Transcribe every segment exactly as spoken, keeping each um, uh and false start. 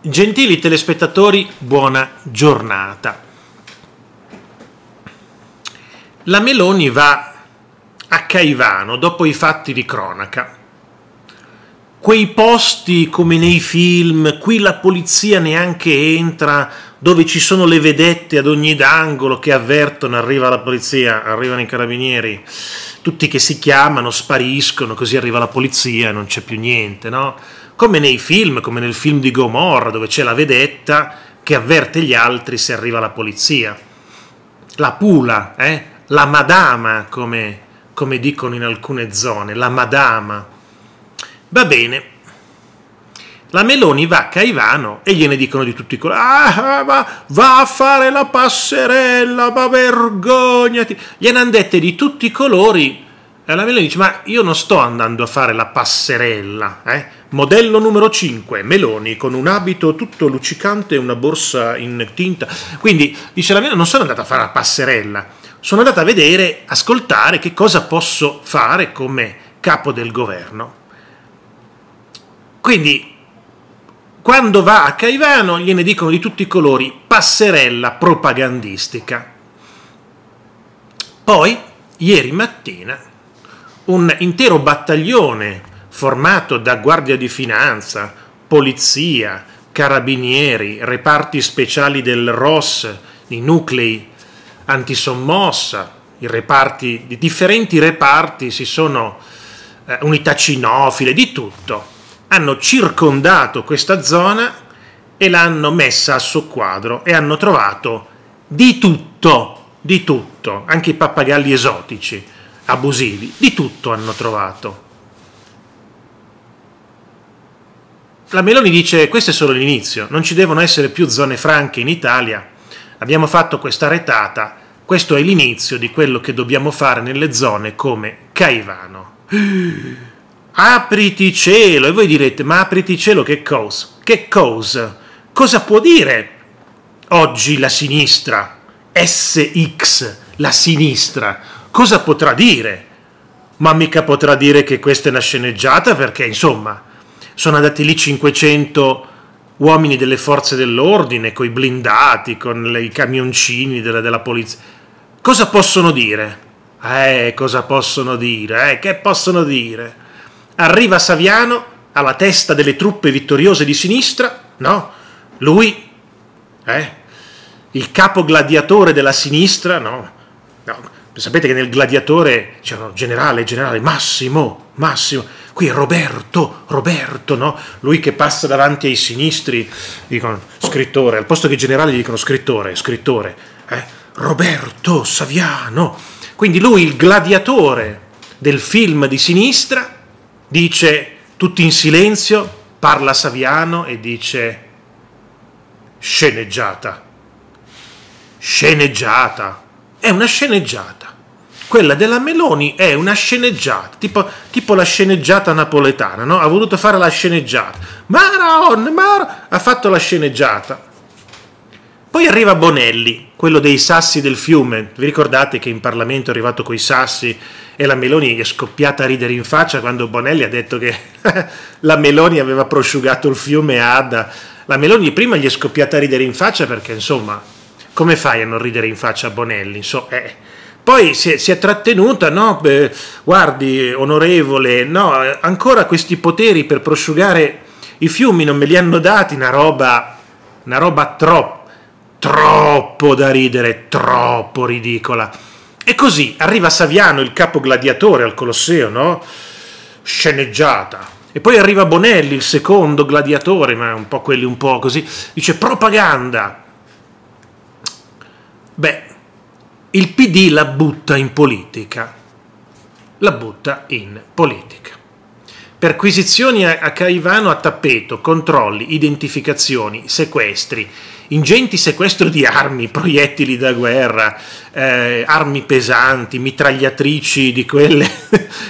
Gentili telespettatori, buona giornata. La Meloni va a Caivano dopo i fatti di cronaca. Quei posti come nei film, qui la polizia neanche entra, dove ci sono le vedette ad ogni angolo che avvertono, arriva la polizia, arrivano i carabinieri, tutti che si chiamano, spariscono, così arriva la polizia e non c'è più niente, no? Come nei film, come nel film di Gomorra, dove c'è la vedetta che avverte gli altri se arriva la polizia. La pula, eh? La madama, come, come dicono in alcune zone, la madama. Va bene, la Meloni va a Caivano e gliene dicono di tutti i colori. Ah, va, va a fare la passerella, ma vergognati! Gliene hanno dette di tutti i colori. E la Meloni dice, ma io non sto andando a fare la passerella, eh? Modello numero cinque, Meloni, con un abito tutto luccicante e una borsa in tinta. Quindi, dice la Meloni, non sono andata a fare la passerella, sono andata a vedere, ascoltare che cosa posso fare come capo del governo. Quindi, quando va a Caivano, gliene dicono di tutti i colori, passerella propagandistica. Poi, ieri mattina, un intero battaglione formato da guardia di finanza, polizia, carabinieri, reparti speciali del R O S, i nuclei antisommossa, i reparti, i differenti reparti, si sono eh, unità cinofile, di tutto, hanno circondato questa zona e l'hanno messa a soqquadro e hanno trovato di tutto, di tutto, anche i pappagalli esotici, abusivi, di tutto hanno trovato. La Meloni dice, questo è solo l'inizio, non ci devono essere più zone franche in Italia, abbiamo fatto questa retata, questo è l'inizio di quello che dobbiamo fare nelle zone come Caivano. Apriti cielo! E voi direte, ma apriti cielo che cosa? Che cosa? Cosa può dire oggi la sinistra? S X, la sinistra, cosa potrà dire? Ma mica potrà dire che questa è una sceneggiata, perché insomma... Sono andati lì cinquecento uomini delle forze dell'ordine, coi blindati, con i camioncini della, della polizia. Cosa possono dire? Eh, cosa possono dire? Eh, che possono dire? Arriva Saviano alla testa delle truppe vittoriose di sinistra, no? Lui, eh? Il capo gladiatore della sinistra, no? No. Sapete che nel gladiatore c'erano generale, generale, Massimo, Massimo. Qui è Roberto, Roberto, no? Lui che passa davanti ai sinistri, dicono scrittore, al posto che generale gli dicono scrittore, scrittore, eh? Roberto Saviano. Quindi lui, il gladiatore del film di sinistra, dice tutti in silenzio, parla Saviano e dice sceneggiata, sceneggiata, è una sceneggiata. Quella della Meloni è una sceneggiata, tipo, tipo la sceneggiata napoletana, no? Ha voluto fare la sceneggiata. Maron, Maron, ha fatto la sceneggiata. Poi arriva Bonelli, quello dei sassi del fiume. Vi ricordate che in Parlamento è arrivato coi sassi e la Meloni gli è scoppiata a ridere in faccia quando Bonelli ha detto che la Meloni aveva prosciugato il fiume Adda. La Meloni prima gli è scoppiata a ridere in faccia perché, insomma, come fai a non ridere in faccia a Bonelli? Insomma, eh... Poi si è, si è trattenuta, no, beh, guardi, onorevole, no, ancora questi poteri per prosciugare i fiumi non me li hanno dati, una roba, una roba troppo, troppo da ridere, troppo ridicola. E così arriva Saviano, il capo gladiatore al Colosseo, no? Sceneggiata. E poi arriva Bonelli, il secondo gladiatore, ma un po' quelli un po' così, dice propaganda. Beh... Il P D la butta in politica, la butta in politica. Perquisizioni a Caivano a tappeto, controlli, identificazioni, sequestri, ingenti sequestro di armi, proiettili da guerra, eh, armi pesanti, mitragliatrici di quelle,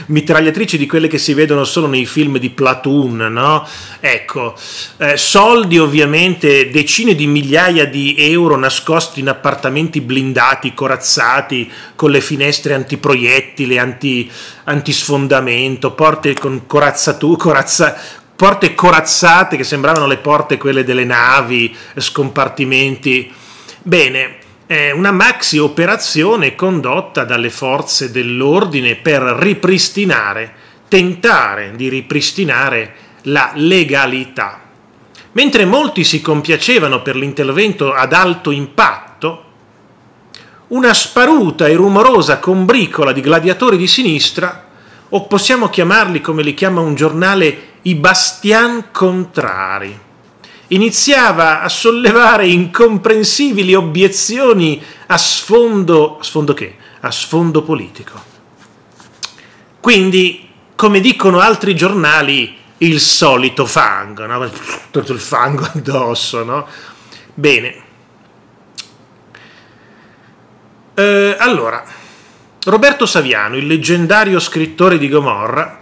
mitragliatrici di quelle che si vedono solo nei film di Platoon, no? Ecco, eh, soldi ovviamente, decine di migliaia di euro nascosti in appartamenti blindati, corazzati, con le finestre antiproiettile, anti, antisfondamento, porte con corazzatura, corazza, porte corazzate che sembravano le porte quelle delle navi, scompartimenti. Bene, è una maxi operazione condotta dalle forze dell'ordine per ripristinare, tentare di ripristinare la legalità. Mentre molti si compiacevano per l'intervento ad alto impatto, una sparuta e rumorosa combricola di gladiatori di sinistra, o possiamo chiamarli come li chiama un giornale, i bastian contrari, iniziava a sollevare incomprensibili obiezioni a sfondo, a sfondo che? A sfondo politico. Quindi, come dicono altri giornali, il solito fango, no? Tutto il fango addosso, no? Bene. Eh, allora, Roberto Saviano, il leggendario scrittore di Gomorra,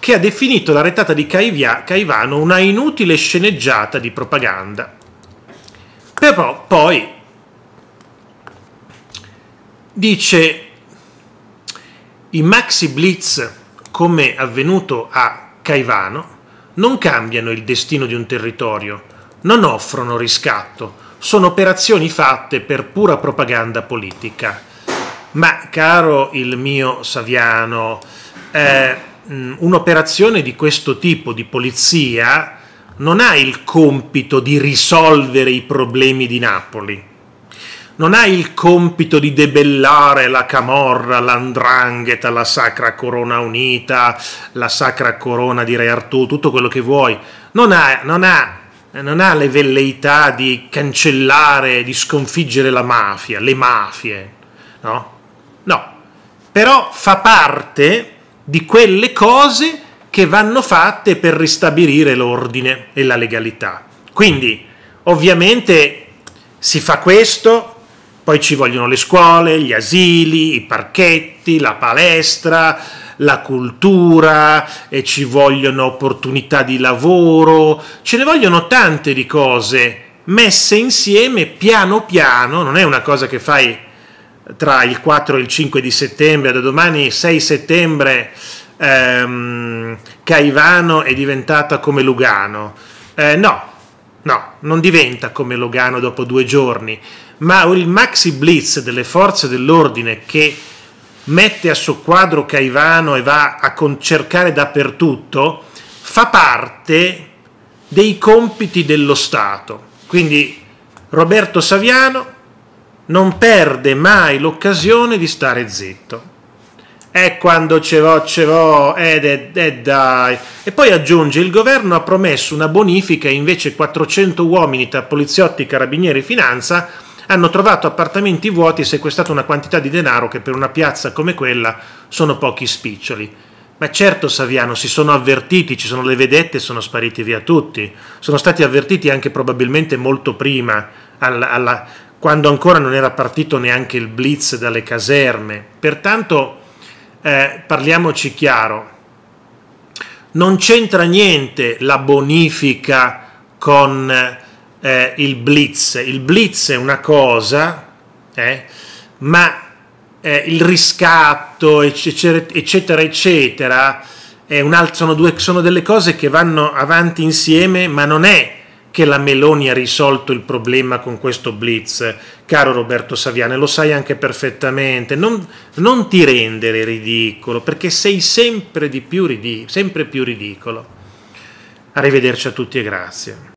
che ha definito la retata di Caivano una inutile sceneggiata di propaganda. Però poi dice: i maxi blitz, come avvenuto a Caivano, non cambiano il destino di un territorio, non offrono riscatto, sono operazioni fatte per pura propaganda politica. Ma caro il mio Saviano, eh, un'operazione di questo tipo di polizia non ha il compito di risolvere i problemi di Napoli, non ha il compito di debellare la Camorra, la Ndrangheta, la Sacra Corona Unita, la Sacra Corona di Re Artù, tutto quello che vuoi, non ha, non ha, non ha le velleità di cancellare, di sconfiggere la mafia, le mafie, no? No, però fa parte di quelle cose che vanno fatte per ristabilire l'ordine e la legalità. Quindi, ovviamente, si fa questo, poi ci vogliono le scuole, gli asili, i parchetti, la palestra, la cultura, e ci vogliono opportunità di lavoro, ce ne vogliono tante di cose messe insieme piano piano, non è una cosa che fai tra il quattro e il cinque di settembre, da domani sei settembre ehm, Caivano è diventata come Lugano. Eh, no, no, non diventa come Lugano dopo due giorni, ma il maxi blitz delle forze dell'ordine che mette a soqquadro Caivano e va a cercare dappertutto fa parte dei compiti dello Stato. Quindi Roberto Saviano non perde mai l'occasione di stare zitto. E quando ce vo, ce vo, ed eh, eh, eh, dai. E poi aggiunge: il governo ha promesso una bonifica e invece quattrocento uomini tra poliziotti, carabinieri e finanza hanno trovato appartamenti vuoti e sequestrato una quantità di denaro che per una piazza come quella sono pochi spiccioli. Ma certo, Saviano, si sono avvertiti, ci sono le vedette e sono spariti via tutti. Sono stati avvertiti anche probabilmente molto prima, alla... alla quando ancora non era partito neanche il blitz dalle caserme. Pertanto, eh, parliamoci chiaro, non c'entra niente la bonifica con eh, il blitz. Il blitz è una cosa, eh, ma eh, il riscatto, eccetera, eccetera, è un altro, sono, due, sono delle cose che vanno avanti insieme, ma non è che la Meloni ha risolto il problema con questo blitz, caro Roberto Saviano, e lo sai anche perfettamente. Non, non ti rendere ridicolo, perché sei sempre di più, sempre più ridicolo. Arrivederci a tutti e grazie.